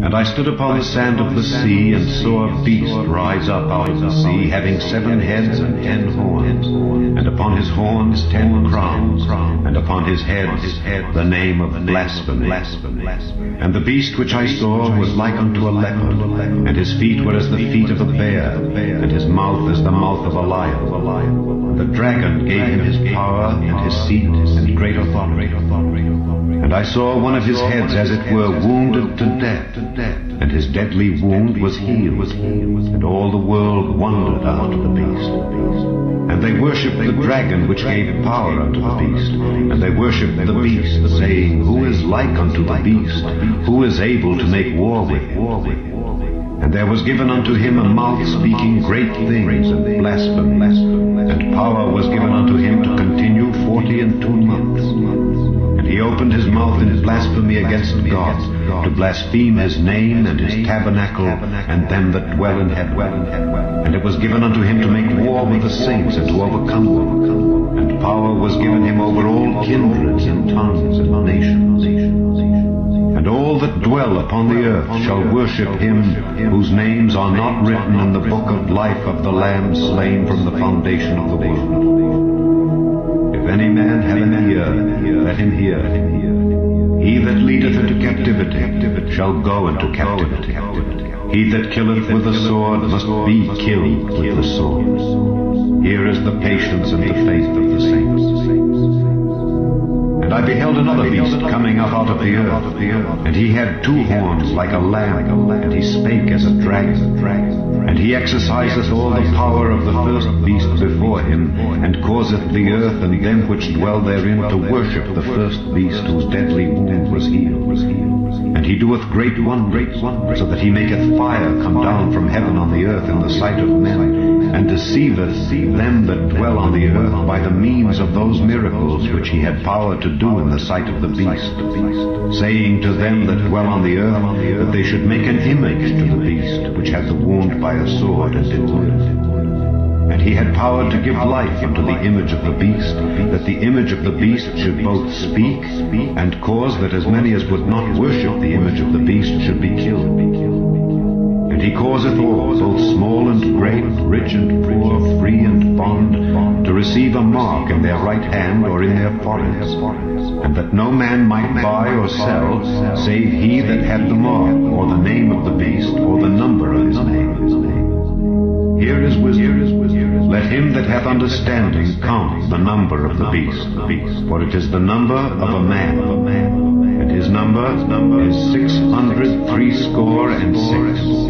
And I stood upon the sand of the sea, and saw a beast rise up out of the sea, having 7 heads and 10 horns, and upon his horns 10 crowns, and upon his head the name of blasphemy. And the beast which I saw was like unto a leopard, and his feet were as the feet of a bear, and his mouth as the mouth of a lion. The dragon gave him his power, and his seat, and great authority. And I saw one of his heads, as it were, wounded to death, and his deadly wound was healed, and all the world wondered unto the beast. And they worshipped the dragon, which gave power unto the beast. And they worshipped the beast, saying, Who is like unto the beast? Who is able to make war with him? And there was given unto him a mouth speaking great things and blasphemy, and power was given unto him to continue 42 months. And he opened his mouth in blasphemy against God, to blaspheme his name and his tabernacle, and them that dwell in heaven. And it was given unto him to make war with the saints, and to overcome them. And power was given him over all kindreds and tongues and nations. And all that dwell upon the earth shall worship him, whose names are not written in the book of life of the Lamb slain from the foundation of the world. If any man have an ear, let him hear. He that leadeth into captivity shall go into captivity. He that killeth with the sword must be killed with the sword. Here is the patience and the faith of the saints. And I beheld another beast coming up out of the earth, and he had 2 horns like a lamb, and he spake as a dragon. And he exerciseth all the power of the first beast before him, and causeth the earth and them which dwell therein to worship the first beast, whose deadly wound was healed. And he doeth great wonders, so that he maketh fire come down from heaven on the earth in the sight of men, and deceiveth them that dwell on the earth by the means of those miracles which he had power to do in the sight of the beast, saying to them that dwell on the earth that they should make an image to the beast which had the wound by a sword and did live. And he had power to give life unto the image of the beast, that the image of the beast should both speak and cause that as many as would not worship the image of the beast should be killed. And he causeth all, both small and great, rich and poor, free and bond, to receive a mark in their right hand or in their foreheads, and that no man might buy or sell, save he that had the mark, or the name of the beast, or the number of his name. Here is wisdom. Let him that hath understanding count the number of the beast, for it is the number of a man, and his number is 600 threescore and 6.